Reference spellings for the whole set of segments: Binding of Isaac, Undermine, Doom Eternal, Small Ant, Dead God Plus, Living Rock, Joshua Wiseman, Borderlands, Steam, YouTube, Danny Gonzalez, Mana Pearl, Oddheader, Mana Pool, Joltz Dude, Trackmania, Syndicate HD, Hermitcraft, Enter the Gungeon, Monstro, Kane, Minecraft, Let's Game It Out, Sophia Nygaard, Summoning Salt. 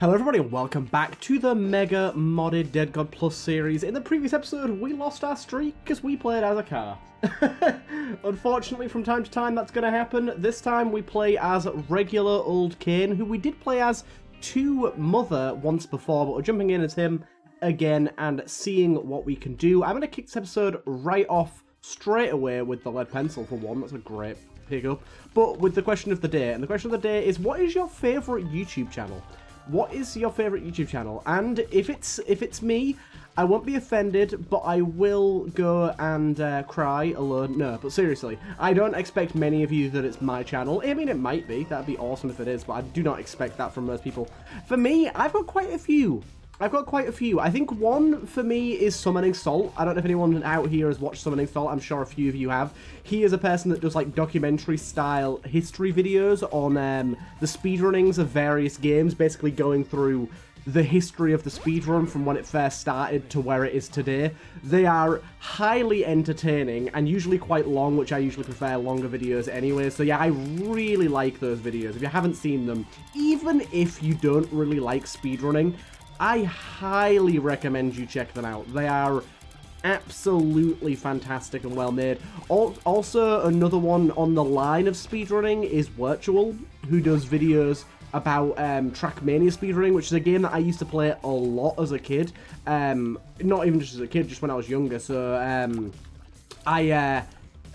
Hello everybody and welcome back to the mega modded Dead God Plus series. In the previous episode we lost our streak because we played as a car. Unfortunately from time to time that's going to happen. This time we play as regular old Kane, who we did play as to Mother once before, but we're jumping in as him again and seeing what we can do. I'm going to kick this episode right off straight away with the lead pencil for one. That's a great pick-up. But with the question of the day, and the question of the day is, what is your favourite YouTube channel? What is your favourite YouTube channel? And if it's me, I won't be offended, but I will go and cry alone. No, but seriously, I don't expect many of you that it's my channel. I mean, it might be. That'd be awesome if it is, but I do not expect that from most people. For me, I've got quite a few. I think one for me is Summoning Salt. I don't know if anyone out here has watched Summoning Salt. I'm sure a few of you have. He is a person that does like documentary-style history videos on the speedrunnings of various games, basically going through the history of the speedrun from when it first started to where it is today. They are highly entertaining and usually quite long, which I usually prefer longer videos anyway. So yeah, I really like those videos. If you haven't seen them, even if you don't really like speedrunning, I highly recommend you check them out. They are absolutely fantastic and well made. Also, another one on the line of speedrunning is Virtual, who does videos about Trackmania speedrunning, which is a game that I used to play a lot as a kid. Not even just as a kid, just when I was younger. So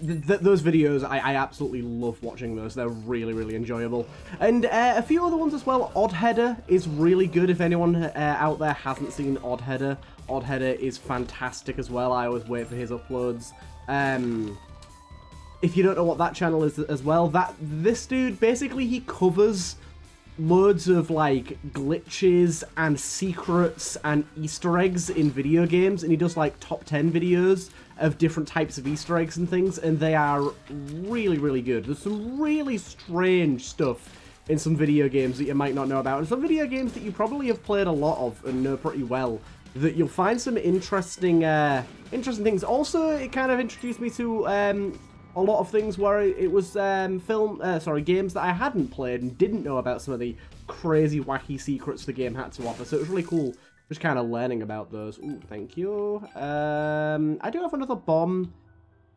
those videos, I absolutely love watching those. They're really, really enjoyable. And a few other ones as well. Oddheader is really good. If anyone out there hasn't seen Oddheader, Oddheader is fantastic as well. I always wait for his uploads. If you don't know what that channel is as well, this dude, basically he covers loads of like glitches and secrets and Easter eggs in video games, and he does like top 10 videos of different types of Easter eggs and things, and they are really, really good. There's some really strange stuff in some video games that you might not know about, and some video games that you probably have played a lot of and know pretty well, that you'll find some interesting interesting things. Also, it kind of introduced me to a lot of things where it was games that I hadn't played and didn't know about, some of the crazy, wacky secrets the game had to offer. So it was really cool just kind of learning about those. Ooh, thank you. I do have another bomb.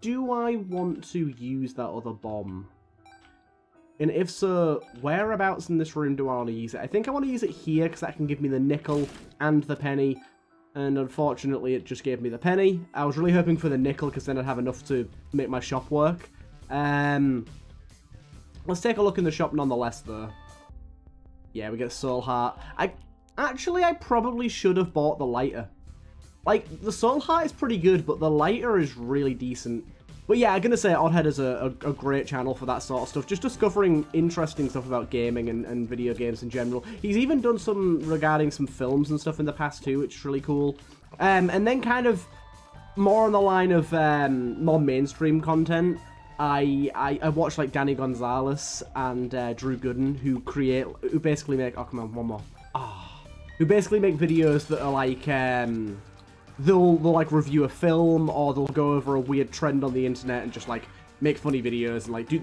Do I want to use that other bomb? And if so, whereabouts in this room do I want to use it? I think I want to use it here because that can give me the nickel and the penny. And unfortunately, it just gave me the penny. I was really hoping for the nickel because then I'd have enough to make my shop work. Let's take a look in the shop nonetheless, though. Yeah, we get a soul heart. I probably should have bought the lighter. Like, the soul heart is pretty good, but the lighter is really decent. But yeah, I'm going to say Oddhead is a great channel for that sort of stuff. Just discovering interesting stuff about gaming and video games in general. He's even done some regarding some films and stuff in the past too, which is really cool. And then kind of more on the line of more mainstream content, I watch like Danny Gonzalez and Drew Gooden, who basically make... Oh, come on, one more. Oh, who basically make videos that are like... They'll like review a film, or they'll go over a weird trend on the internet and just like make funny videos and like do,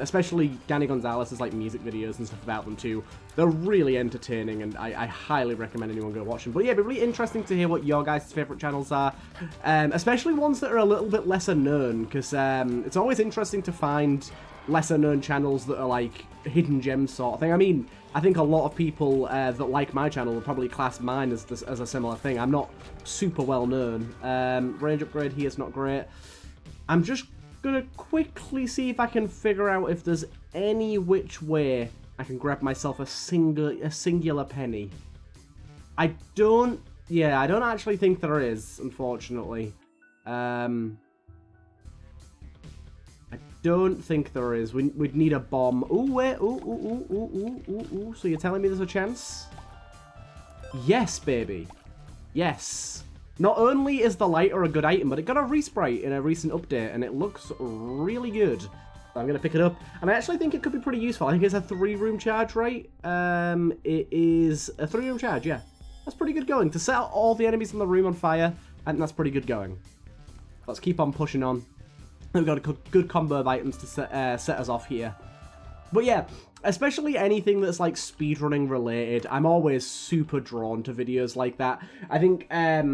especially Danny Gonzalez's like music videos and stuff about them too. They're really entertaining, and I highly recommend anyone go watch them. But yeah, it'd be really interesting to hear what your guys' favorite channels are, especially ones that are a little bit lesser known, because it's always interesting to find lesser known channels that are like hidden gems sort of thing. I mean, I think a lot of people that like my channel will probably class mine as a similar thing. I'm not super well known. Range upgrade here is not great. I'm just gonna quickly see if I can figure out if there's any which way I can grab myself a singular penny. I don't actually think there is, unfortunately. I don't think there is. We'd need a bomb. Ooh, wait. Ooh. So you're telling me there's a chance? Yes, baby. Yes. Not only is the lighter a good item, but it got a resprite in a recent update, and it looks really good. So I'm going to pick it up. And I actually think it could be pretty useful. I think it's a 3-room charge, right? It is a 3-room charge, yeah. That's pretty good going. To set out all the enemies in the room on fire, and that's pretty good going. Let's keep on pushing on. We've got a good combo of items to set us off here. But yeah, Especially anything that's like speedrunning related. I'm always super drawn to videos like that. I think I've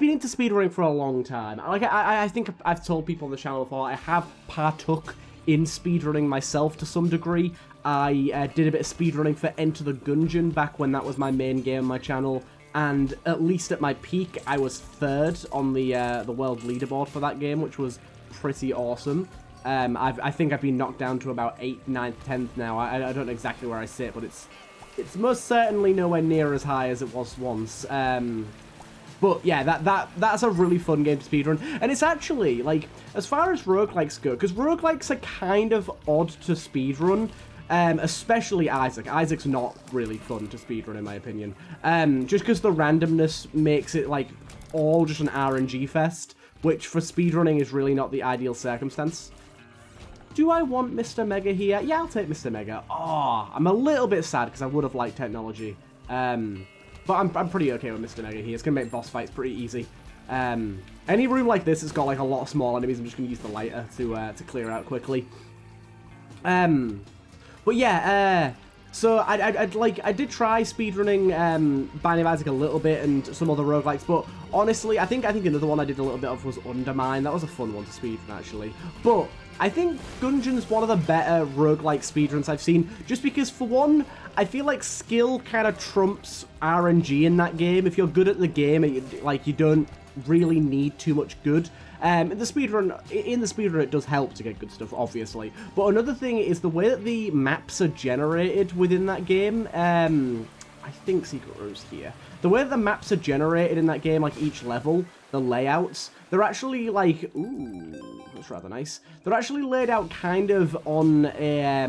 been into speedrunning for a long time. Like I think I've told people on the channel before, I have partook in speedrunning myself to some degree. I did a bit of speedrunning for Enter the Gungeon back when that was my main game on my channel. And at least at my peak, I was 3rd on the world leaderboard for that game, which was pretty awesome. I think I've been knocked down to about 8th, 9th, 10th now. I don't know exactly where I sit, but it's most certainly nowhere near as high as it was once. But yeah, that's a really fun game to speedrun. And it's actually, like, as far as roguelikes go, because roguelikes are kind of odd to speedrun, especially Isaac. Isaac's not really fun to speedrun, in my opinion. Just because the randomness makes it, like, all just an RNG fest, which for speedrunning is really not the ideal circumstance. Do I want Mr. Mega here? Yeah, I'll take Mr. Mega. Oh, I'm a little bit sad because I would have liked technology. But I'm pretty okay with Mr. Mega here. It's going to make boss fights pretty easy. Any room like this, it's got like a lot of small enemies. I'm just going to use the lighter to clear out quickly. But yeah, so I did try speedrunning Binding of Isaac a little bit and some other roguelikes, but honestly, I think another one I did a little bit of was Undermine. That was a fun one to speedrun, actually. But I think Gungeon's one of the better roguelike speedruns I've seen, just because, for one, I feel like skill kind of trumps RNG in that game. If you're good at the game, you don't really need too much good. In the speedrun, it does help to get good stuff, obviously. But another thing is the way that the maps are generated within that game. I think Secret Rooms here. The way that the maps are generated in that game, like each level, the layouts, they're actually like, ooh, that's rather nice. They're actually laid out kind of on a,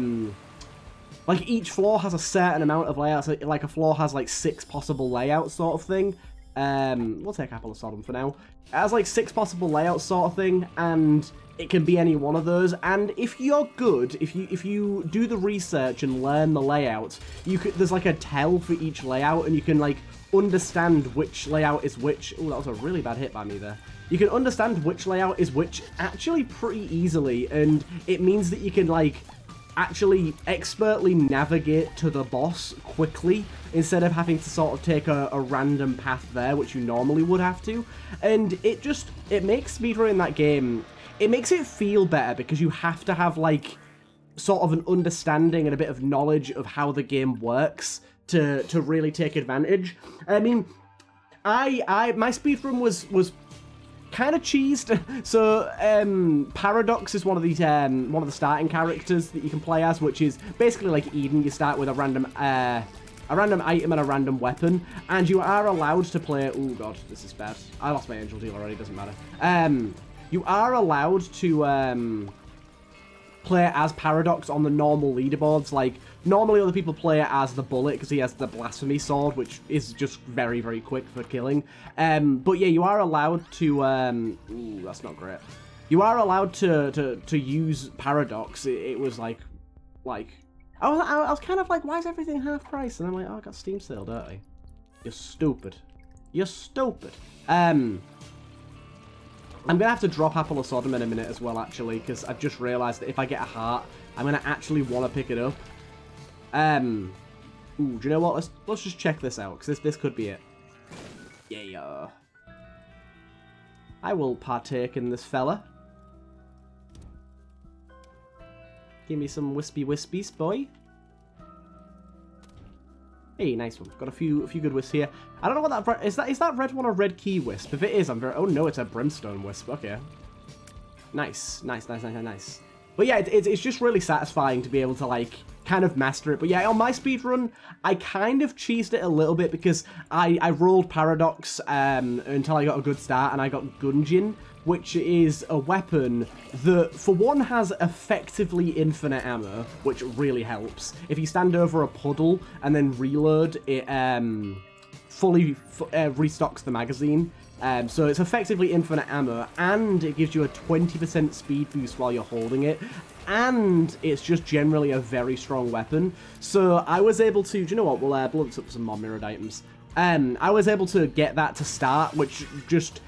like each floor has a certain amount of layouts. Like a floor has like 6 possible layouts sort of thing. We'll take Apple of Sodom for now. It has like 6 possible layouts sort of thing, and it can be any one of those. And if you're good, if you do the research and learn the layouts, there's like a tell for each layout, and you can like understand which layout is which. Oh, that was a really bad hit by me there. You can understand which layout is which actually pretty easily, and it means that you can like actually expertly navigate to the boss quickly instead of having to sort of take a random path there, which you normally would have to. And it makes speedrunning that game, it makes it feel better because you have to have like sort of an understanding and a bit of knowledge of how the game works to really take advantage. I mean, my speedrun was kind of cheesed. So Paradox is one of the starting characters that you can play as, which is basically like Eden. You start with a random item and a random weapon, and you are allowed to play. Oh god, this is bad. I lost my angel deal already. Doesn't matter. You are allowed to play as Paradox on the normal leaderboards. Like normally other people play it as the Bullet because he has the Blasphemy Sword, which is just very, very quick for killing. But yeah, you are allowed to... ooh, that's not great. You are allowed to use Paradox. It was like... I was kind of like, why is everything half price? And I'm like, oh, I got Steam sale, don't I? You're stupid. You're stupid. I'm going to have to drop Apple of Sodom in a minute as well, actually, because I've just realised that if I get a heart, I'm going to actually want to pick it up. Ooh, do you know what? Let's just check this out, because this could be it. Yeah. I will partake in this fella. Give me some wispy wispies, boy. Hey, nice one. Got a few good wisps here. I don't know what that is that red one or red key wisp? If it is, I'm very... Oh, no, it's a brimstone wisp. Okay. Nice. But yeah, it's just really satisfying to be able to, like, kind of master it. But yeah, on my speedrun, I kind of cheesed it a little bit because I rolled Paradox until I got a good start, and I got Gungeon, which is a weapon that, for one, has effectively infinite ammo, which really helps. If you stand over a puddle and then reload, it fully restocks the magazine. So it's effectively infinite ammo, and it gives you a 20% speed boost while you're holding it, and it's just generally a very strong weapon. So I was able to, do you know what, we'll blunt up some more mirrored items. I was able to get that to start, which just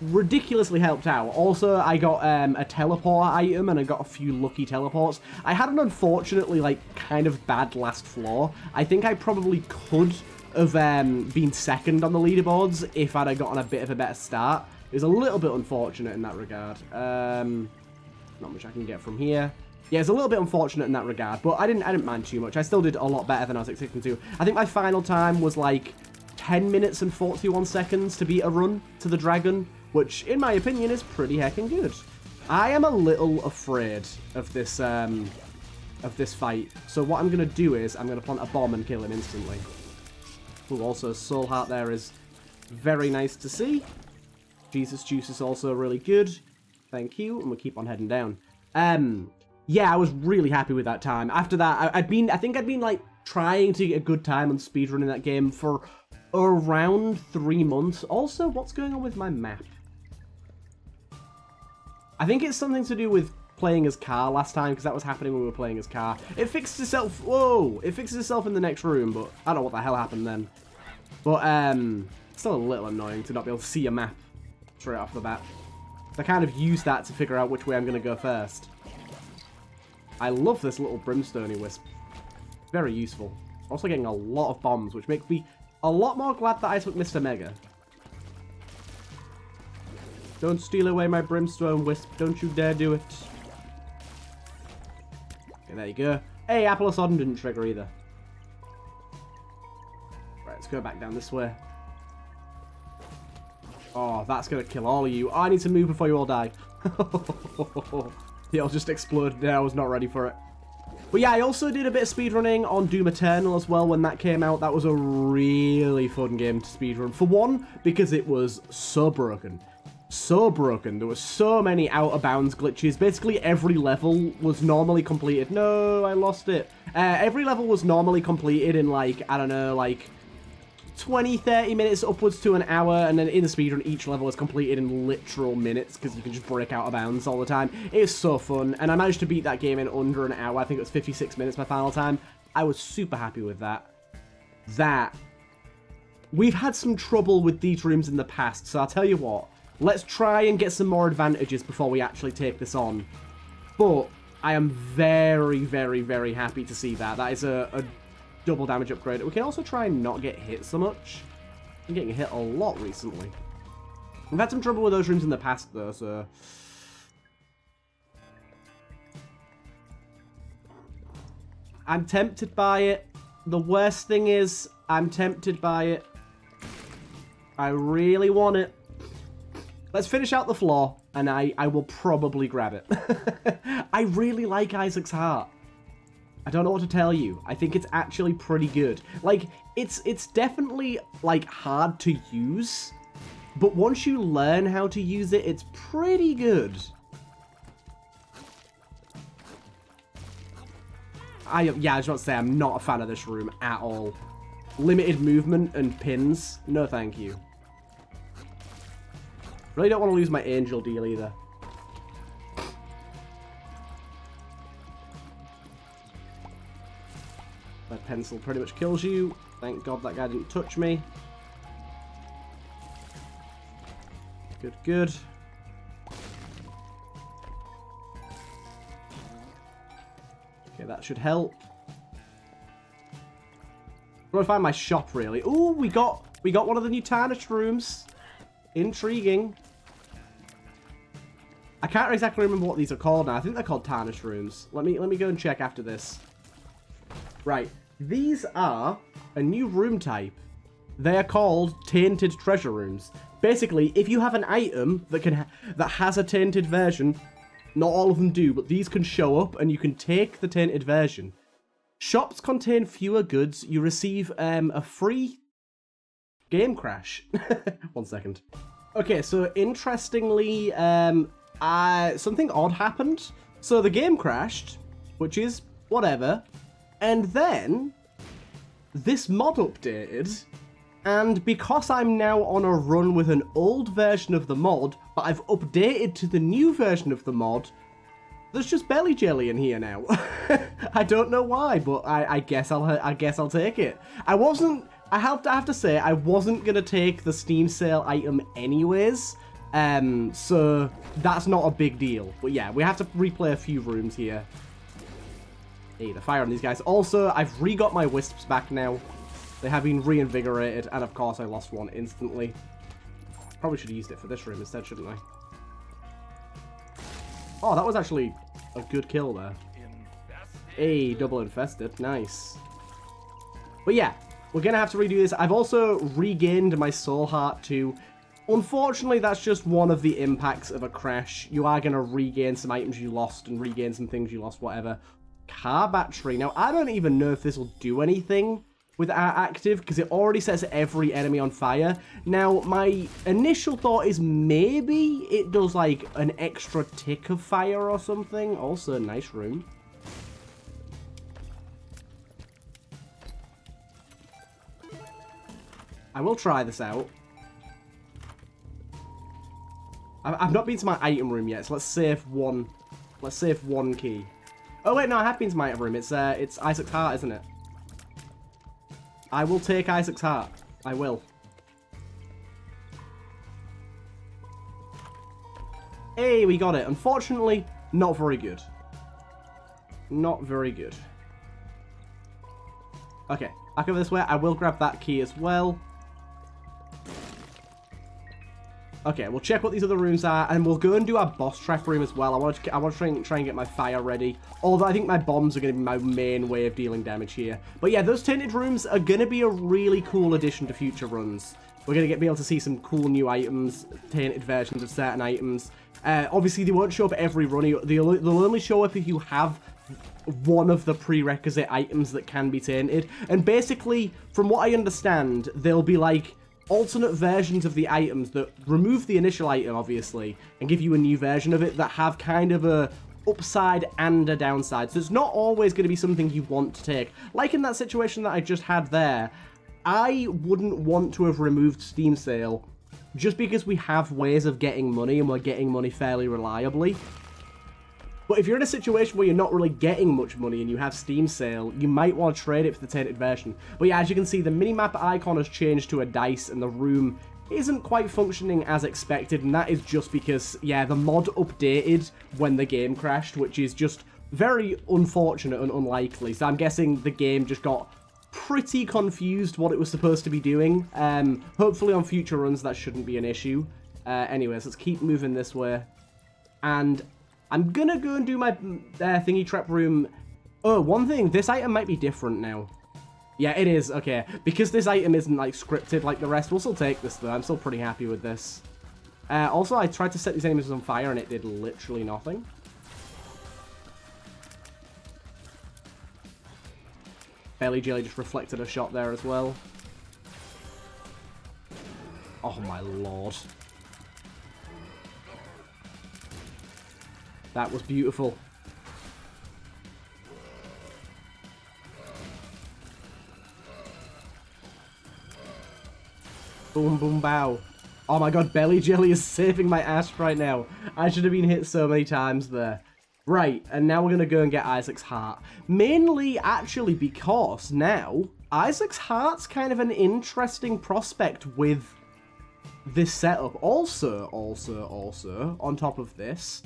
ridiculously helped out. Also, I got a teleport item, and I got a few lucky teleports. I had an unfortunately, like, kind of bad last floor. I think I probably could have been second on the leaderboards if I'd have gotten a bit of a better start. It was a little bit unfortunate in that regard. Not much I can get from here. Yeah, it's a little bit unfortunate in that regard, but I didn't mind too much. I still did a lot better than I was expecting to. I think my final time was like 10 minutes and 41 seconds to beat a run to the dragon, which, in my opinion, is pretty heckin' good. I am a little afraid of this fight, so what I'm gonna do is I'm gonna plant a bomb and kill him instantly. Ooh, also, Soul Heart there is very nice to see. Jesus Juice is also really good. Thank you, and we'll keep on heading down. Yeah, I was really happy with that time. After that, I think I'd been like trying to get a good time on speedrunning that game for around 3 months. Also, what's going on with my map? I think it's something to do with playing as Car last time, because that was happening when we were playing as Car. It fixed itself. Whoa! It fixes itself in the next room, but I don't know what the hell happened then. But it's still a little annoying to not be able to see a map straight off the bat. I kind of used that to figure out which way I'm gonna go first. I love this little brimstone-y wisp. Very useful. Also getting a lot of bombs, which makes me a lot more glad that I took Mr. Mega. Don't steal away my brimstone wisp. Don't you dare do it. Okay, there you go. Hey, Apple Sodom didn't trigger either. Right, let's go back down this way. Oh, that's going to kill all of you. Oh, I need to move before you all die. They all just exploded there. I was not ready for it. But yeah, I also did a bit of speedrunning on Doom Eternal as well when that came out. That was a really fun game to speedrun. For one, because it was so broken. So broken. There were so many out of bounds glitches. Basically, every level was normally completed. No, I lost it. Every level was normally completed in, like, I don't know, like 20-30 minutes upwards to an hour, and then in the speedrun each level is completed in literal minutes because you can just break out of bounds all the time. It is so fun, and I managed to beat that game in under an hour. I think it was 56 minutes my final time. I was super happy with that. We've had some trouble with these rooms in the past, so I'll tell you what, let's try and get some more advantages before we actually take this on. But I am very, very, very happy to see that. That is a double damage upgrade. We can also try and not get hit so much. I'm getting hit a lot recently. We've had some trouble with those rooms in the past though, so I'm tempted by it. The worst thing is I'm tempted by it. I really want it. Let's finish out the floor and I will probably grab it. I really like Isaac's heart. I don't know what to tell you. I think it's actually pretty good. Like, it's definitely, like, hard to use, but once you learn how to use it, it's pretty good. Yeah, I just want to say I'm not a fan of this room at all. Limited movement and pins. No thank you. Really don't want to lose my angel deal either. That pencil pretty much kills you. Thank God that guy didn't touch me. Good, good. Okay, that should help. I'm going to find my shop, really. Ooh, we got one of the new tarnished rooms. Intriguing. I can't exactly remember what these are called now. I think they're called tarnished rooms. Let me go and check after this. Right, these are a new room type. They are called tainted treasure rooms. Basically, if you have an item that has a tainted version, not all of them do, but these can show up and you can take the tainted version. Shops contain fewer goods. You receive a free game crash. 1 second. Okay, so interestingly, something odd happened. So the game crashed, which is whatever. And then this mod updated, and because I'm now on a run with an old version of the mod, but I've updated to the new version of the mod, there's just belly jelly in here now. I don't know why, but I guess I'll take it. I have to say I wasn't gonna take the Steam sale item anyways, So that's not a big deal. But yeah, we have to replay a few rooms here. Hey, the fire on these guys. Also, I've re-got my wisps back now. They have been reinvigorated, and of course I lost one instantly. Probably should have used it for this room instead, shouldn't I? Oh, that was actually a good kill there. Hey, double infested. Nice. But yeah, we're going to have to redo this. I've also regained my soul heart too. Unfortunately, that's just one of the impacts of a crash. You are going to regain some items you lost and regain some things you lost, whatever. Car battery. Now, I don't even know if this will do anything with our active, because it already sets every enemy on fire. Now, my initial thought is maybe it does, like, an extra tick of fire or something. Also, nice room. I will try this out. I've not been to my item room yet, so let's save one. Let's save one key. Oh, wait, no, I have been to my item room. It's Isaac's heart, isn't it? I will take Isaac's heart. I will. Hey, we got it. Unfortunately, not very good. Not very good. Okay, I'll go this way. I will grab that key as well. Okay, we'll check what these other rooms are, and we'll go and do our boss trap room as well. I want to try and get my fire ready. Although I think my bombs are going to be my main way of dealing damage here. But yeah, those tinted rooms are going to be a really cool addition to future runs. We're going to be able to see some cool new items, tainted versions of certain items. Obviously, they won't show up every run. They'll only show up if you have one of the prerequisite items that can be tainted. And basically, from what I understand, they'll be like alternate versions of the items that remove the initial item, obviously, and give you a new version of it that have kind of a upside and a downside. So it's not always going to be something you want to take. Like in that situation that I just had there, I wouldn't want to have removed Steam Sale just because we have ways of getting money and we're getting money fairly reliably. But if you're in a situation where you're not really getting much money and you have Steam Sale, you might want to trade it for the tainted version. But yeah, as you can see, the minimap icon has changed to a dice and the room isn't quite functioning as expected. And that is just because, yeah, the mod updated when the game crashed, which is just very unfortunate and unlikely. So I'm guessing the game just got pretty confused what it was supposed to be doing. Hopefully on future runs, that shouldn't be an issue. Anyways, let's keep moving this way. And I'm going to go and do my thingy trap room. Oh, one thing. This item might be different now. Yeah, it is. Okay. Because this item isn't, like, scripted like the rest. We'll still take this, though. I'm still pretty happy with this. Also, I tried to set these enemies on fire, and it did literally nothing. Belly Jelly just reflected a shot there as well. Oh, my lord. That was beautiful. Boom, boom, bow. Oh my god, Belly Jelly is saving my ass right now. I should have been hit so many times there. Right, and now we're going to go and get Isaac's heart. Mainly, actually, because now, Isaac's heart's kind of an interesting prospect with this setup. Also, on top of this,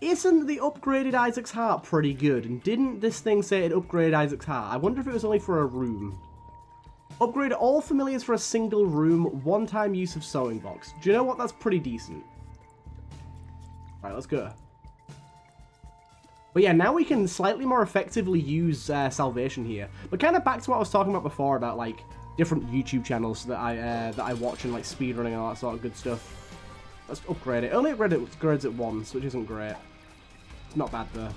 isn't the upgraded Isaac's heart pretty good? And didn't this thing say it upgraded Isaac's heart? I wonder if it was only for a room. Upgrade all familiars for a single room, one-time use of sewing box. Do you know what? That's pretty decent. All right, let's go. But yeah, now we can slightly more effectively use Salvation here. But kind of back to what I was talking about before about, like, different YouTube channels that I watch and, like, speedrunning and all that sort of good stuff. Let's upgrade it. Only upgrades it once, which isn't great. Not bad, though.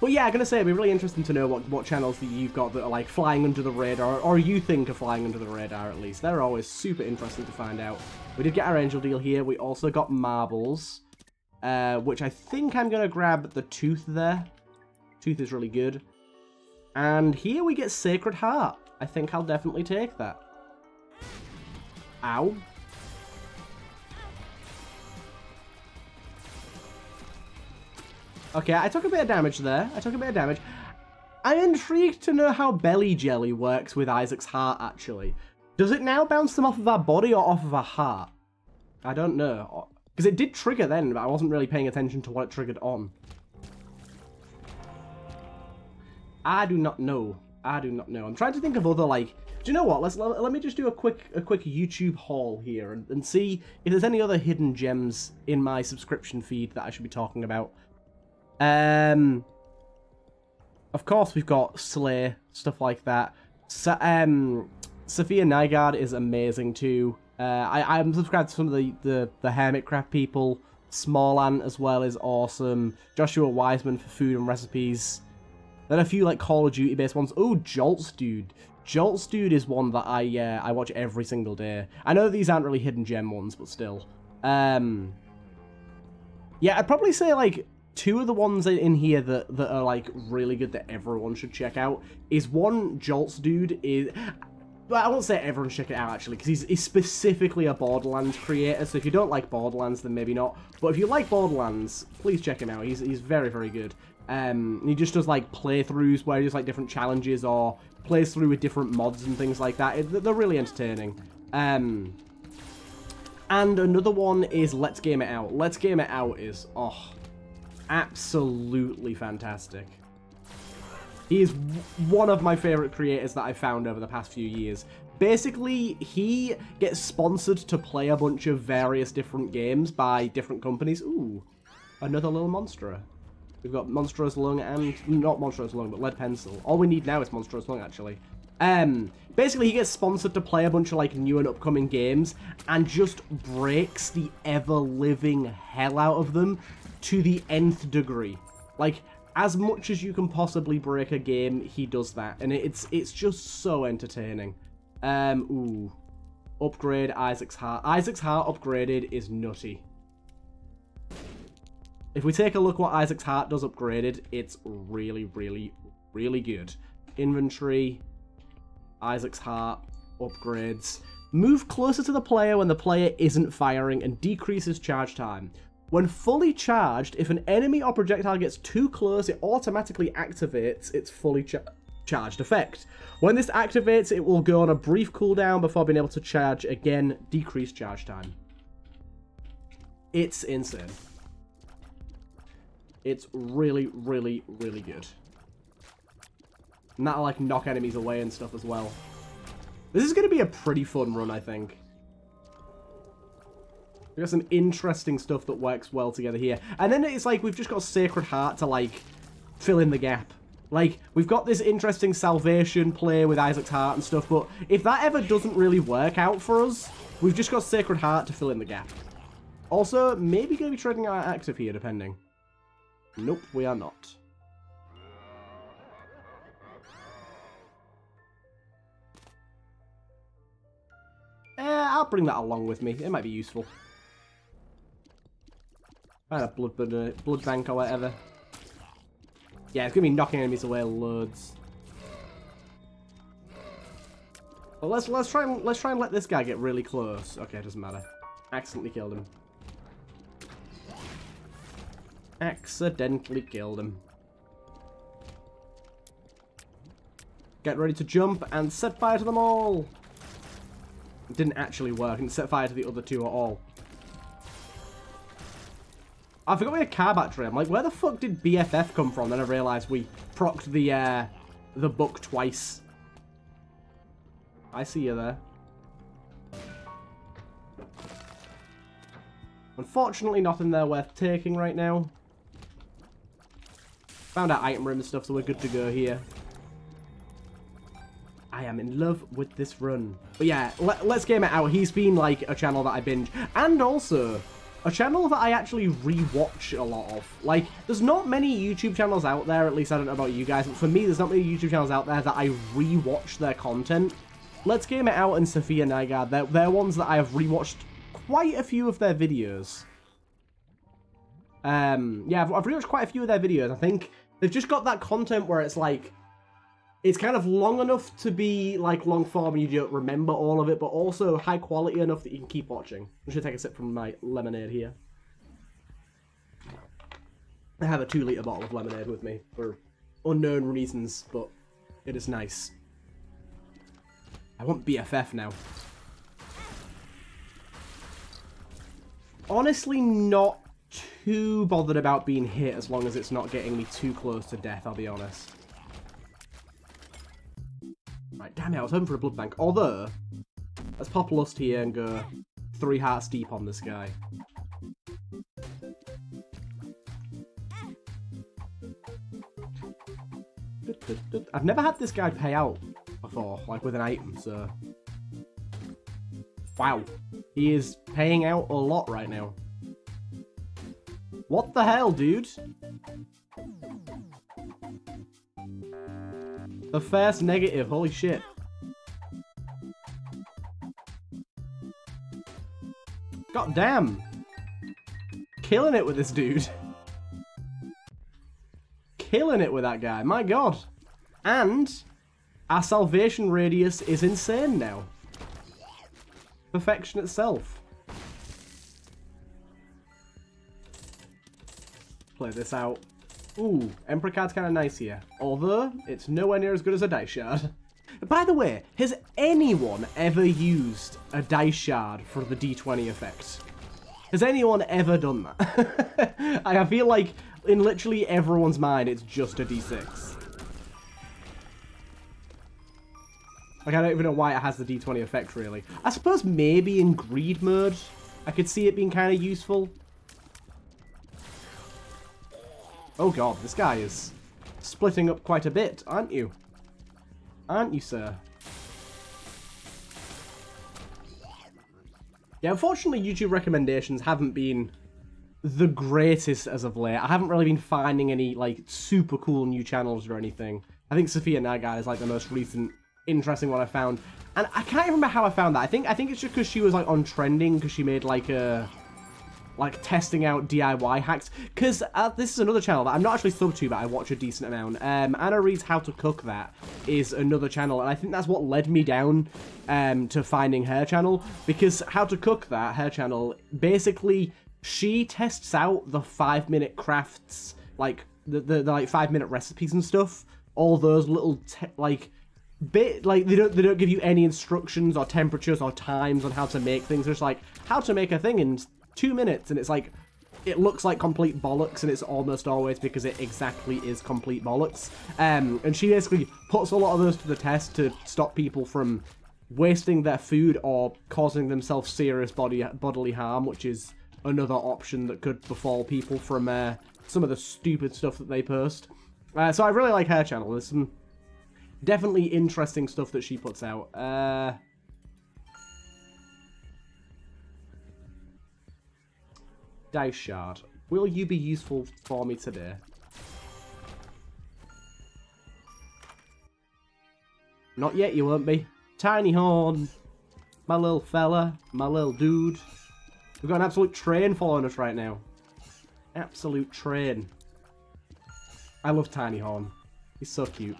But yeah, I'm going to say, it'd be really interesting to know what channels that you've got that are, like, flying under the radar, or you think are flying under the radar, at least. They're always super interesting to find out. We did get our angel deal here. We also got marbles, which I think I'm going to grab the tooth there. Tooth is really good. And here we get Sacred Heart. I think I'll definitely take that. Ow. Okay, I took a bit of damage there. I'm intrigued to know how Belly Jelly works with Isaac's heart, actually. Does it now bounce them off of our body or off of our heart? I don't know. Because it did trigger then, but I wasn't really paying attention to what it triggered on. I do not know. I do not know. I'm trying to think of other, like... Do you know what? Let me just do a quick YouTube haul here and see if there's any other hidden gems in my subscription feed that I should be talking about. Of course, we've got Slay, stuff like that. Sophia Nygaard is amazing too. I'm subscribed to some of the Hermitcraft people. Small Ant as well is awesome. Joshua Wiseman for food and recipes. Then a few like Call of Duty based ones. Oh, Joltz Dude. Joltz Dude is one that I watch every single day. I know these aren't really hidden gem ones, but still. Yeah, I'd probably say like two of the ones in here that are like really good that everyone should check out is one, Joltz Dude is... Well, I won't say everyone should check it out, actually, because he's specifically a Borderlands creator, so if you don't like Borderlands, then maybe not. But if you like Borderlands, please check him out. He's very, very good. He just does, like, playthroughs where he does, like, different challenges or plays through with different mods and things like that. They're really entertaining. And another one is Let's Game It Out. Let's Game It Out is, oh, absolutely fantastic. He is one of my favourite creators that I've found over the past few years. Basically, he gets sponsored to play a bunch of various different games by different companies. Ooh, another little Monstera. We've got Monstera's Lung and... Not Monstera's Lung, but Lead Pencil. All we need now is Monstera's Lung, actually. Basically, he gets sponsored to play a bunch of like new and upcoming games and just breaks the ever-living hell out of them to the nth degree. Like... As much as you can possibly break a game, he does that. And it's just so entertaining. Ooh. Upgrade Isaac's Heart. Isaac's Heart upgraded is nutty. If we take a look what Isaac's Heart does upgraded, it's really, really, really good. Inventory. Isaac's Heart. Upgrades. Move closer to the player when the player isn't firing and decreases charge time. When fully charged, if an enemy or projectile gets too close, it automatically activates its fully charged effect. When this activates, it will go on a brief cooldown before being able to charge again, decrease charge time. It's insane. It's really, really, really good. And that'll like knock enemies away and stuff as well. This is going to be a pretty fun run, I think. We've got some interesting stuff that works well together here. And then it's like we've just got Sacred Heart to, like, fill in the gap. Like, we've got this interesting salvation play with Isaac's Heart and stuff, but if that ever doesn't really work out for us, we've just got Sacred Heart to fill in the gap. Also, maybe going to be trading our active here, depending. Nope, we are not. I'll bring that along with me. It might be useful. I had a blood bank or whatever. Yeah, it's going to be knocking enemies away loads. Well, let's try and let this guy get really close. Okay, it doesn't matter. Accidentally killed him. Accidentally killed him. Get ready to jump and set fire to them all. It didn't actually work. And set fire to the other two at all. I forgot we had a car battery. I'm like, where the fuck did BFF come from? Then I realised we procced the book twice. I see you there. Unfortunately, nothing there worth taking right now. Found our item room and stuff, so we're good to go here. I am in love with this run. But yeah, let's game it out. He's been like a channel that I binge. And also... a channel that I actually rewatch a lot of. Like, there's not many YouTube channels out there, at least I don't know about you guys, but for me, there's not many YouTube channels out there that I rewatch their content. Let's Game It Out and Sophia Nygaard, they're ones that I have rewatched quite a few of their videos. Yeah, I've rewatched quite a few of their videos. I think they've just got that content where it's like, it's kind of long enough to be like long form and you don't remember all of it, but also high quality enough that you can keep watching. I'm going to take a sip from my lemonade here. I have a 2-litre bottle of lemonade with me for unknown reasons, but it is nice. I want BFF now. honestly not too bothered about being hit as long as it's not getting me too close to death, I'll be honest. Right, damn it, I was hoping for a blood bank. Although, let's pop Lust here and go 3 hearts deep on this guy. I've never had this guy pay out before, like with an item, so... Wow. He is paying out a lot right now. What the hell, dude? The first negative, holy shit. God damn. Killing it with this dude. Killing it with that guy, my god. And our salvation radius is insane now. Perfection itself. Play this out. Ooh, Emperor card's kind of nice here. Although, it's nowhere near as good as a dice shard. By the way, has anyone ever used a dice shard for the D20 effect? Has anyone ever done that? I feel like in literally everyone's mind, it's just a D6. Like, I don't even know why it has the D20 effect, really. I suppose maybe in greed mode, I could see it being kind of useful. Oh god, this guy is splitting up quite a bit, aren't you? Aren't you, sir? Yeah, unfortunately, YouTube recommendations haven't been the greatest as of late. I haven't really been finding any, like, super cool new channels or anything. I think Sophia Nygaard is, like, the most recent... interesting one I found, and I can't remember how I found that. I think it's just because she was like on trending because she made like a testing out DIY hacks. Because this is another channel that I'm not actually subbed to, but I watch a decent amount. Anna Reed's How to Cook That is another channel, and I think that's what led me down to finding her channel, because How to Cook That, her channel, basically she tests out the 5-minute crafts, like the like 5-minute recipes and stuff. All those little they don't give you any instructions or temperatures or times on how to make things. They're just like, how to make a thing in 2 minutes, and it's like, it looks like complete bollocks, and it's almost always because it exactly is complete bollocks. And she basically puts a lot of those to the test to stop people from wasting their food or causing themselves serious bodily harm, which is another option that could befall people from some of the stupid stuff that they post. So I really like her channel. There's some definitely interesting stuff that she puts out. Dice shard. Will you be useful for me today? Not yet, you won't be. Tiny Horn. My little fella. My little dude. We've got an absolute train following us right now. Absolute train. I love Tiny Horn. He's so cute.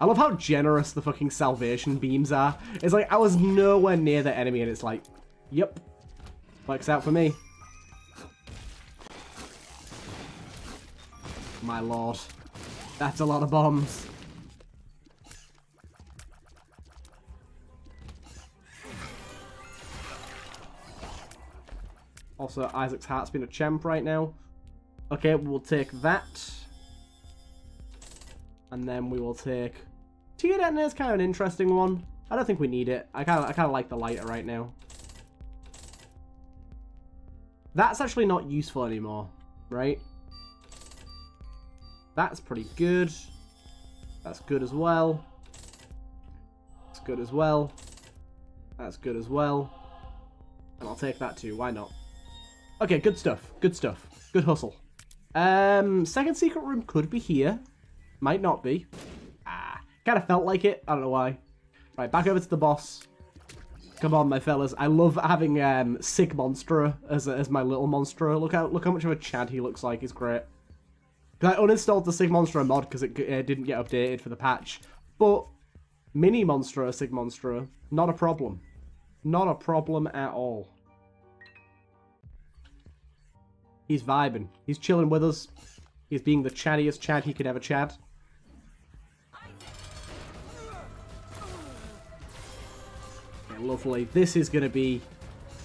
I love how generous the fucking salvation beams are. It's like, I was nowhere near the enemy, and it's like, yep, works out for me. My lord, that's a lot of bombs. Also, Isaac's heart's been a champ right now. Okay, we'll take that. And then we will take... Tear Detonator is kind of an interesting one. I don't think we need it. I kind of like the lighter right now. That's actually not useful anymore, right? That's pretty good. That's good as well. That's good as well. That's good as well. And I'll take that too. Why not? Okay, good stuff. Good stuff. Good hustle. Second secret room could be here. Might not be. Ah, kind of felt like it. I don't know why. Right, back over to the boss. Come on, my fellas. I love having Sick Monstro as my little Monstro. Look how much of a Chad he looks like. He's great. I uninstalled the Sick Monstro mod because it didn't get updated for the patch. But Mini Monstro, Sick Monstro, not a problem. Not a problem at all. He's vibing. He's chilling with us. He's being the chattiest Chad he could ever Chad. Lovely. This is going to be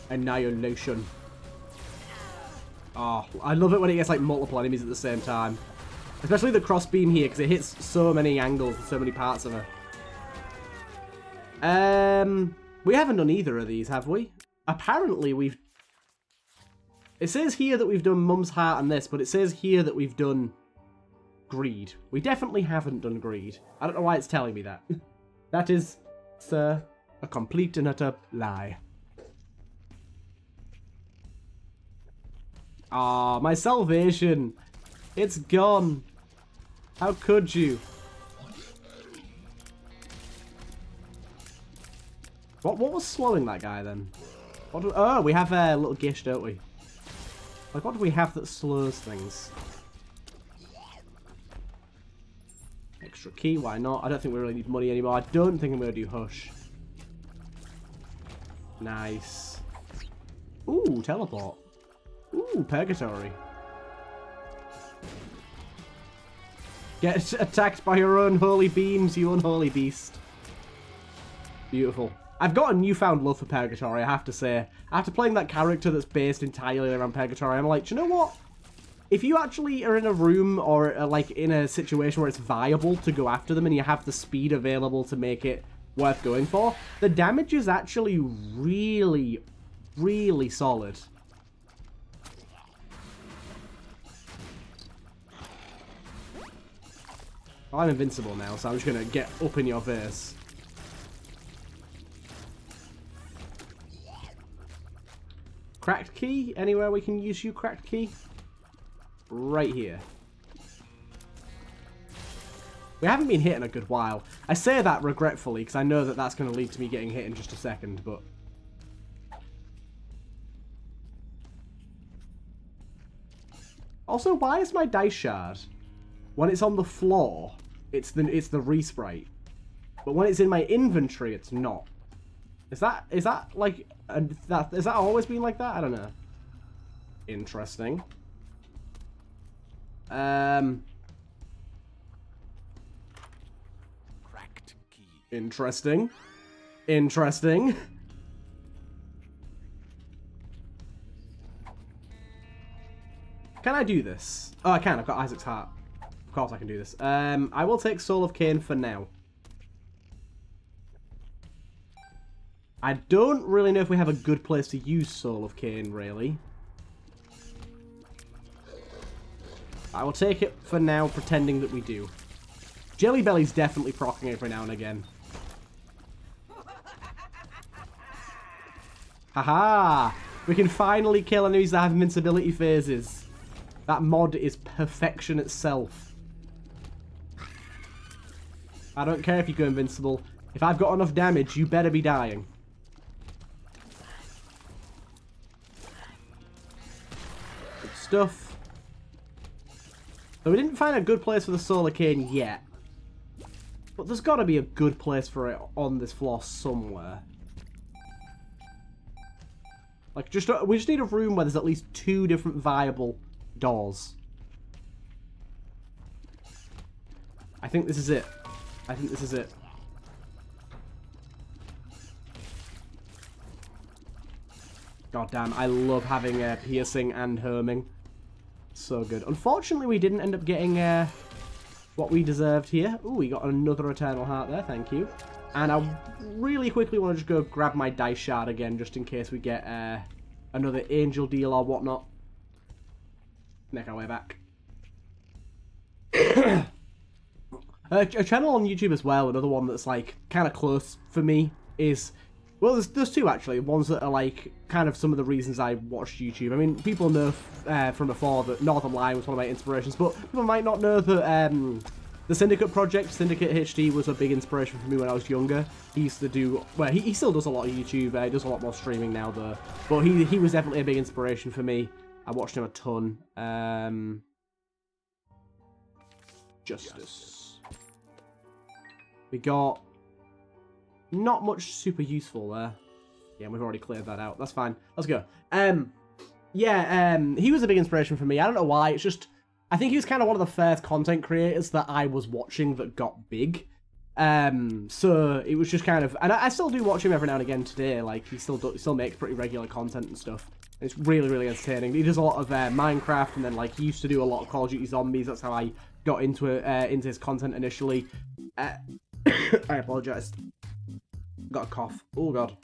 annihilation. Oh, I love it when it gets like multiple enemies at the same time. Especially the crossbeam here, because it hits so many angles and so many parts of it. We haven't done either of these, have we? Apparently we've... It says here that we've done Mum's Heart and this, but it says here that we've done Greed. We definitely haven't done Greed. I don't know why it's telling me that. That is, sir, a complete and utter lie. Ah, my salvation. It's gone. How could you? What was slowing that guy then? What do, oh, we have a little gish, don't we? Like, what do we have that slows things? Extra key, why not? I don't think we really need money anymore. I don't think I'm going to do Hush. Nice. Ooh, teleport. Ooh, purgatory. Get attacked by your own holy beams, you unholy beast. Beautiful. I've got a newfound love for Purgatory, I have to say. After playing that character that's based entirely around Purgatory, I'm like, do you know what? If you actually are in a room or are like in a situation where it's viable to go after them and you have the speed available to make it worth going for, the damage is actually really, really solid. I'm invincible now, so I'm just going to get up in your face. Cracked key? Anywhere we can use you, cracked key? Right here. We haven't been hit in a good while. I say that regretfully, because I know that that's going to lead to me getting hit in just a second, but... Also, why is my dice shard... When it's on the floor, it's the resprite. But when it's in my inventory, it's not. Is that like that? Is that always been like that? I don't know. Interesting. Cracked key. Interesting. Interesting. Can I do this? Oh, I can. I've got Isaac's heart. Of course I can do this. I will take Soul of Cain for now. I don't really know if we have a good place to use Soul of Cain, really. I will take it for now, pretending that we do. Jelly Belly's definitely proccing every now and again. Haha! We can finally kill enemies that have invincibility phases. That mod is perfection itself. I don't care if you go invincible. If I've got enough damage, you better be dying. Good stuff. So we didn't find a good place for the Solar Cane yet. But there's got to be a good place for it on this floor somewhere. Like, we just need a room where there's at least two different viable doors. I think this is it. I think this is it. God damn, I love having piercing and herming. So good. Unfortunately, we didn't end up getting what we deserved here. Ooh, we got another Eternal Heart there, thank you. And I really quickly want to just go grab my dice shard again, just in case we get another angel deal or whatnot. Make our way back. A channel on YouTube as well, another one that's like kind of close for me is, well, there's two actually, ones that are like kind of some of the reasons I watched YouTube. I mean, people know from before that Northern Lion was one of my inspirations, but people might not know that the Syndicate project, Syndicate HD, was a big inspiration for me when I was younger. He used to do, well, he still does a lot of YouTube, he does a lot more streaming now though, but he was definitely a big inspiration for me. I watched him a ton. Justice. We got not much super useful there. Yeah, we've already cleared that out. That's fine. Let's go. He was a big inspiration for me. I don't know why. It's just, I think he was kind of one of the first content creators that I was watching that got big. So it was just kind of, and I still do watch him every now and again today. Like, he still makes pretty regular content and stuff. It's really, really entertaining. He does a lot of Minecraft, and then like he used to do a lot of Call of Duty Zombies. That's how I got into his content initially. I apologise. Got a cough. Oh god.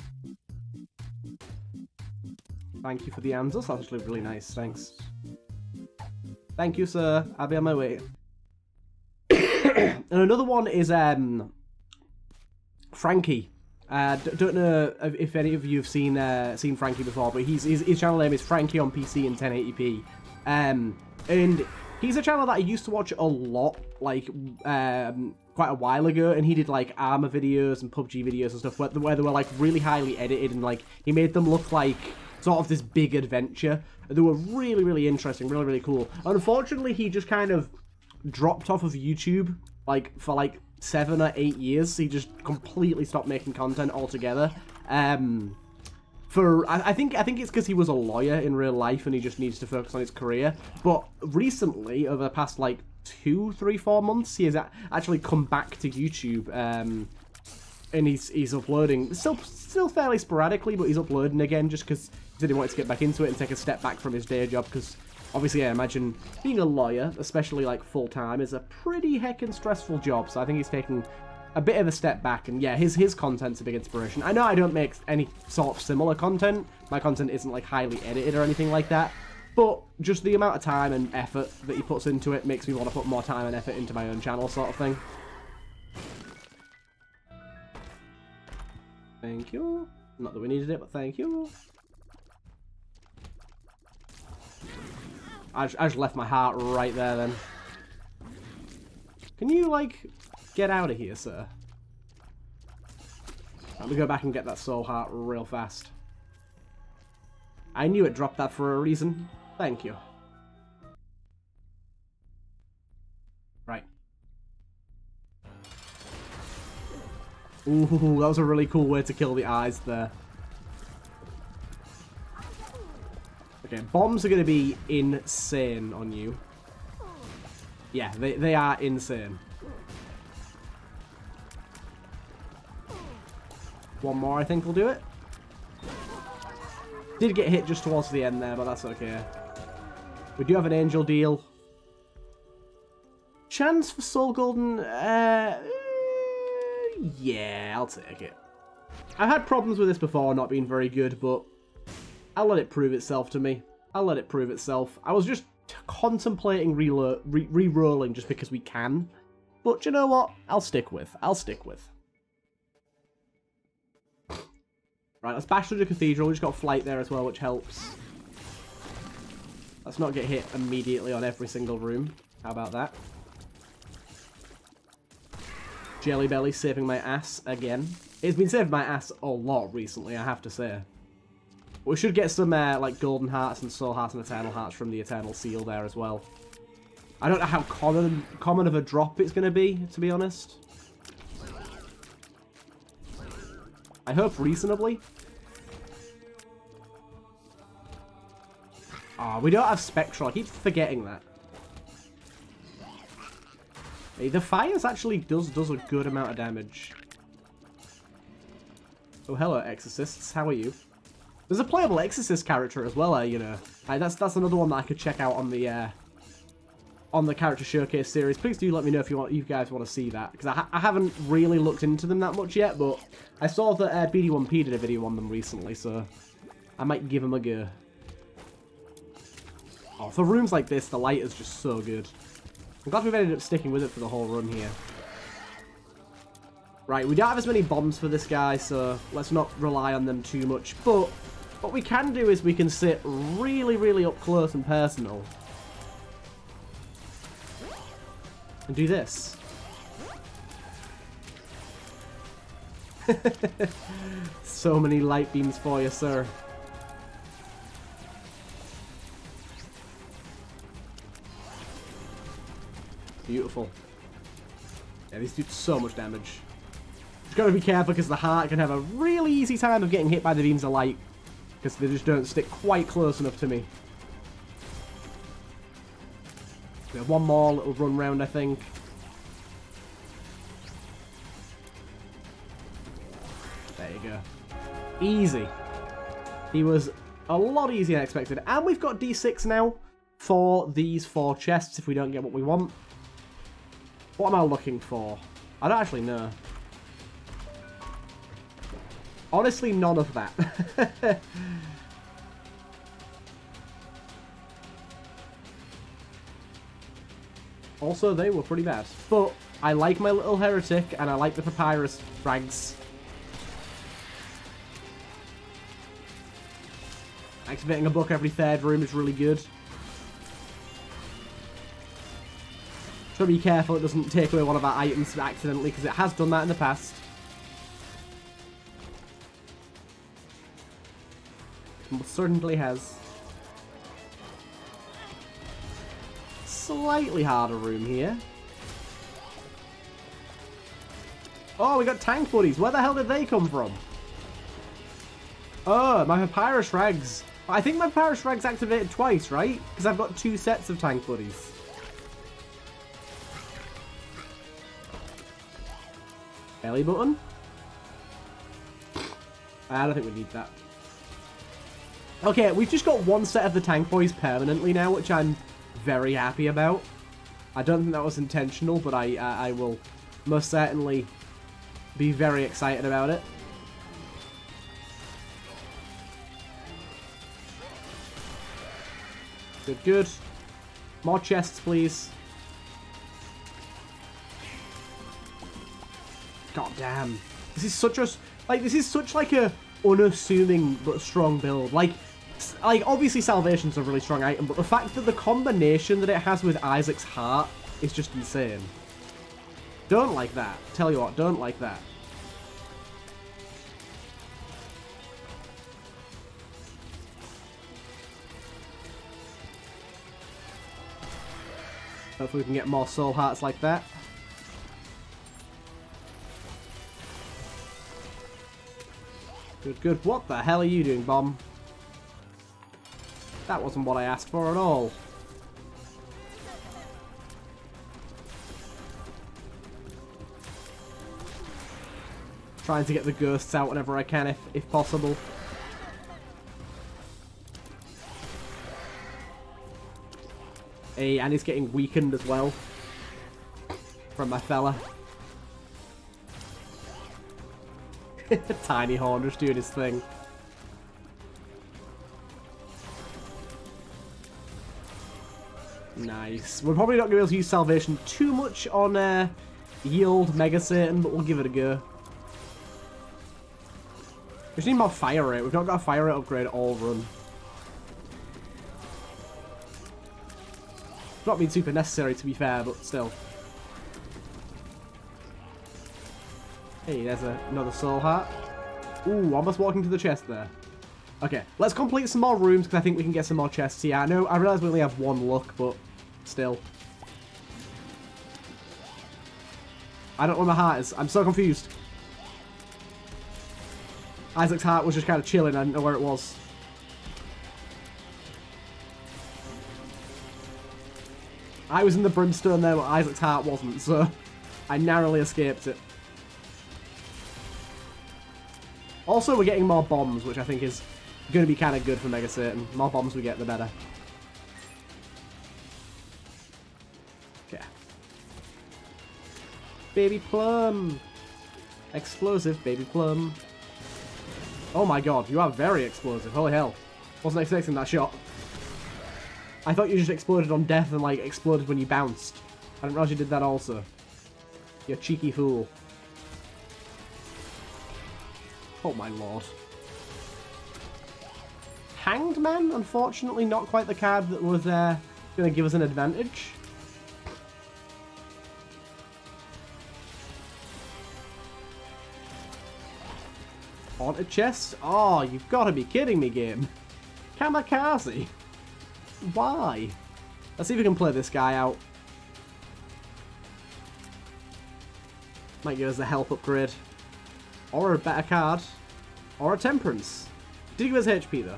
Thank you for the AMs. That's actually really nice. Thanks. Thank you, sir. I'll be on my way. And another one is Frankie. Don't know if any of you have seen Frankie before, but his channel name is Frankie on PC in 1080p, and he's a channel that I used to watch a lot, like quite a while ago, and he did like Arma videos and PUBG videos and stuff where they were like really highly edited, and like he made them look like sort of this big adventure. They were really, really interesting, really, really cool. Unfortunately, he just kind of dropped off of YouTube like for like 7 or 8 years. He just completely stopped making content altogether. I think it's because he was a lawyer in real life and he just needs to focus on his career. But recently, over the past like 2, 3, 4 months, he has actually come back to YouTube, and he's uploading still fairly sporadically, but he's uploading again just because he said he wanted to get back into it and take a step back from his day job, because obviously, yeah, I imagine being a lawyer, especially like full-time, is a pretty heckin' stressful job. So I think he's taking a bit of a step back, and yeah, his content's a big inspiration. I know I don't make any sort of similar content. My content isn't like highly edited or anything like that, but just the amount of time and effort that he puts into it makes me want to put more time and effort into my own channel, sort of thing. Thank you. Not that we needed it, but thank you. I just left my heart right there then. Can you, like, get out of here, sir? Let me go back and get that soul heart real fast. I knew it dropped that for a reason. Thank you. Right. Ooh, that was a really cool way to kill the eyes there. Okay, bombs are going to be insane on you. Yeah, they are insane. One more, I think, will do it. Did get hit just towards the end there, but that's okay. We do have an angel deal. Chance for Soul Golden? Yeah, I'll take it. I've had problems with this before, not being very good, but I'll let it prove itself to me. I'll let it prove itself. I was just contemplating re-rolling just because we can. But you know what? I'll stick with. I'll stick with. Right, let's bash through the cathedral. We just got flight there as well, which helps. Let's not get hit immediately on every single room. How about that? Jelly Belly saving my ass again. It's been saving my ass a lot recently, I have to say. We should get some, like, golden hearts and soul hearts and eternal hearts from the eternal seal there as well. I don't know how common of a drop it's going to be honest. I hope reasonably. Ah, oh, we don't have spectral. I keep forgetting that. Hey, the fires actually does a good amount of damage. Oh, hello, exorcists. How are you? There's a playable exorcist character as well, you know. That's another one that I could check out on the character showcase series. Please do let me know if you guys want to see that, because I haven't really looked into them that much yet, but I saw that BD1P did a video on them recently, so I might give them a go. Oh, for rooms like this, the light is just so good. I'm glad we've ended up sticking with it for the whole run here. Right, we don't have as many bombs for this guy, so let's not rely on them too much, but what we can do is we can sit really, really up close and personal. And do this. So many light beams for you, sir. Beautiful. Yeah, these do so much damage. Just gotta be careful because the heart can have a really easy time of getting hit by the beams of light, because they just don't stick quite close enough to me. We have one more little run round, I think. There you go. Easy. He was A lot easier than expected. And we've got D6 now for these 4 chests if we don't get what we want. What am I looking for? I don't actually know. Honestly, none of that. Also, they were pretty bad. But I like my little heretic and I like the papyrus rags. Activating a book every 3rd room is really good. Try to be careful it doesn't take away one of our items accidentally, because it has done that in the past. It certainly has. Slightly harder room here. Oh, we got tank buddies. Where the hell did they come from? Oh, my papyrus rags. I think my papyrus rags activated twice, right? Because I've got 2 sets of tank buddies. Belly button? I don't think we need that. Okay, we've just got 1 set of the tank boys permanently now, which I'm very happy about. I don't think that was intentional, but I will most certainly be very excited about it. Good, good. More chests, please. God damn. This is such a... like, this is such like a unassuming but strong build. Like, obviously Salvation's a really strong item, but the fact that the combination that it has with Isaac's heart is just insane. Don't like that. Tell you what, don't like that. Hopefully we can get more soul hearts like that. Good, good. What the hell are you doing, bomb? That wasn't what I asked for at all. Trying to get the ghosts out whenever I can, if possible. Hey, and he's getting weakened as well from my fella. Tiny Horn just doing his thing. Nice. We're probably not going to be able to use Salvation too much on Yield Mega Satan, but we'll give it a go. We just need more fire rate. We've not got a fire rate upgrade all run. It's not been super necessary, to be fair, but still. Hey, there's another soul heart. Ooh, almost walking to the chest there. Okay, let's complete some more rooms because I think we can get some more chests here. I know, I realise we only have 1 luck, but still. I don't know where my heart is. I'm so confused. Isaac's heart was just kind of chilling. I didn't know where it was. I was in the brimstone there, but Isaac's heart wasn't, so I narrowly escaped it. Also, we're getting more bombs, which I think is going to be kind of good for Mega Satan. The more bombs we get, the better. Okay. Baby Plum. Explosive Baby Plum. Oh my god, you are very explosive. Holy hell. Wasn't expecting that shot. I thought you just exploded on death and, like, exploded when you bounced. I didn't realize you did that also. You cheeky fool. Oh my lord. Hanged Man, unfortunately, not quite the card that was going to give us an advantage. Haunted Chest? Oh, you've got to be kidding me, game. Kamikaze? Why? Let's see if we can play this guy out. Might give us a health upgrade. Or a better card. Or a temperance. Did he give us HP though?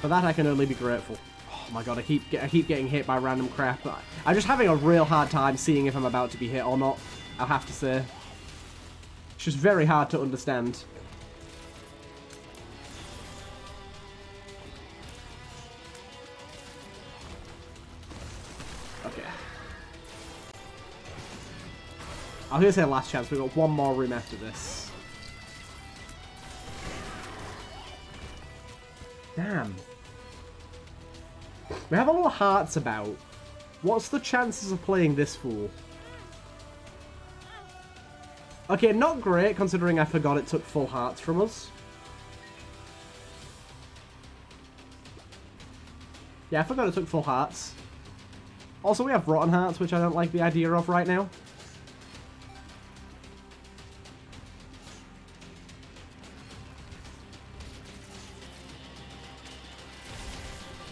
For that I can only be grateful. Oh my god, I keep getting hit by random crap. I'm just having a real hard time seeing if I'm about to be hit or not, I have to say. It's just very hard to understand. Okay. I was going to say last chance. We've got one more room after this. Damn. We have a lot of hearts about. What's the chances of playing this fool? Okay, not great, considering I forgot it took full hearts from us. Yeah, I forgot it took full hearts. Also, we have rotten hearts, which I don't like the idea of right now.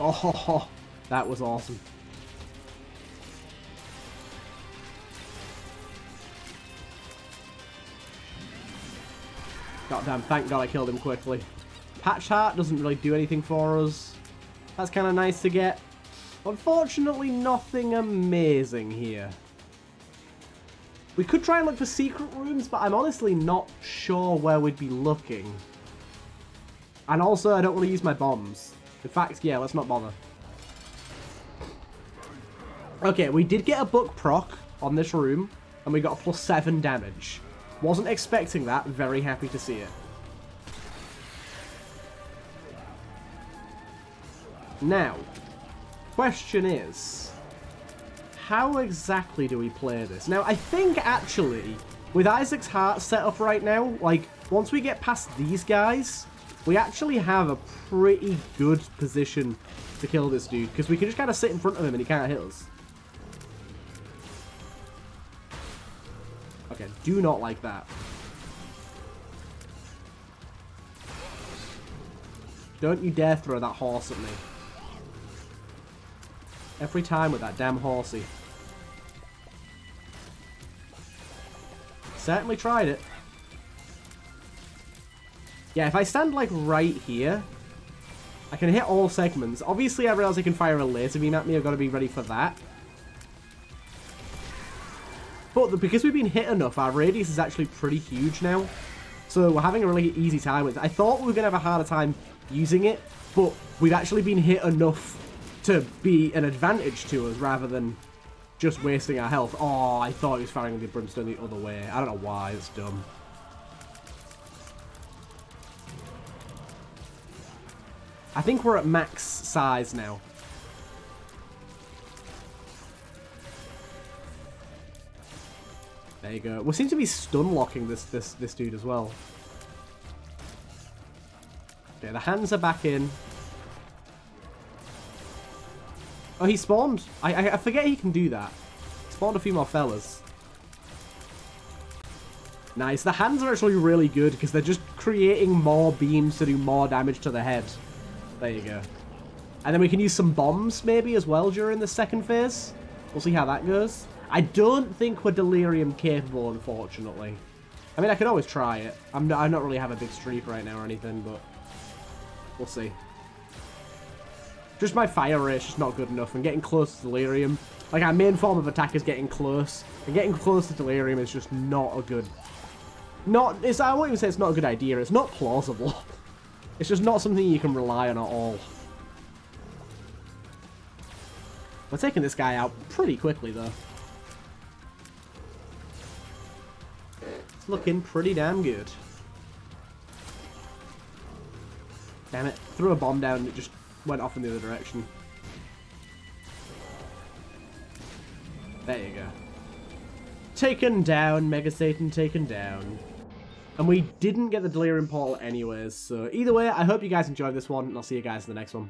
Oh, ho, ho. That was awesome. Goddamn, thank God I killed him quickly. Patch Heart doesn't really do anything for us. That's kind of nice to get. Unfortunately, nothing amazing here. We could try and look for secret rooms, but I'm honestly not sure where we'd be looking. And also, I don't want to use my bombs. In fact, yeah, let's not bother. Okay, we did get a book proc on this room, and we got a +7 damage. Wasn't expecting that. Very happy to see it. Now, question is, how exactly do we play this? Now, I think, actually, with Isaac's heart set up right now, like, once we get past these guys, we actually have a pretty good position to kill this dude, because we can just kind of sit in front of him and he can't hit us. Okay, do not like that. Don't you dare throw that horse at me. Every time with that damn horsey. Certainly tried it. Yeah, if I stand like right here, I can hit all segments. Obviously, I realize I can fire a laser beam at me. I've got to be ready for that. But because we've been hit enough, our radius is actually pretty huge now. So we're having a really easy time with it. I thought we were going to have a harder time using it, but we've actually been hit enough to be an advantage to us rather than just wasting our health. Oh, I thought he was firing the brimstone the other way. I don't know why. It's dumb. I think we're at max size now. There you go. We seem to be stun-locking this dude as well. Okay, the hands are back in. Oh, he spawned. I forget he can do that. Spawned a few more fellas. Nice. The hands are actually really good because they're just creating more beams to do more damage to the head. There you go. And then we can use some bombs maybe as well during the second phase. We'll see how that goes. I don't think we're delirium capable, unfortunately. I mean, I could always try it. I don't really have a big streak right now or anything, but we'll see. Just my fire rate's just not good enough, and getting close to delirium, like our main form of attack is getting close, and getting close to delirium is just not a good, I won't even say it's not a good idea. It's not plausible. It's just not something you can rely on at all. We're taking this guy out pretty quickly, though. Looking pretty damn good. Damn it. Threw a bomb down and it just went off in the other direction. There you go. Taken down. Mega Satan taken down. And we didn't get the delirium portal anyways. So either way, I hope you guys enjoyed this one and I'll see you guys in the next one.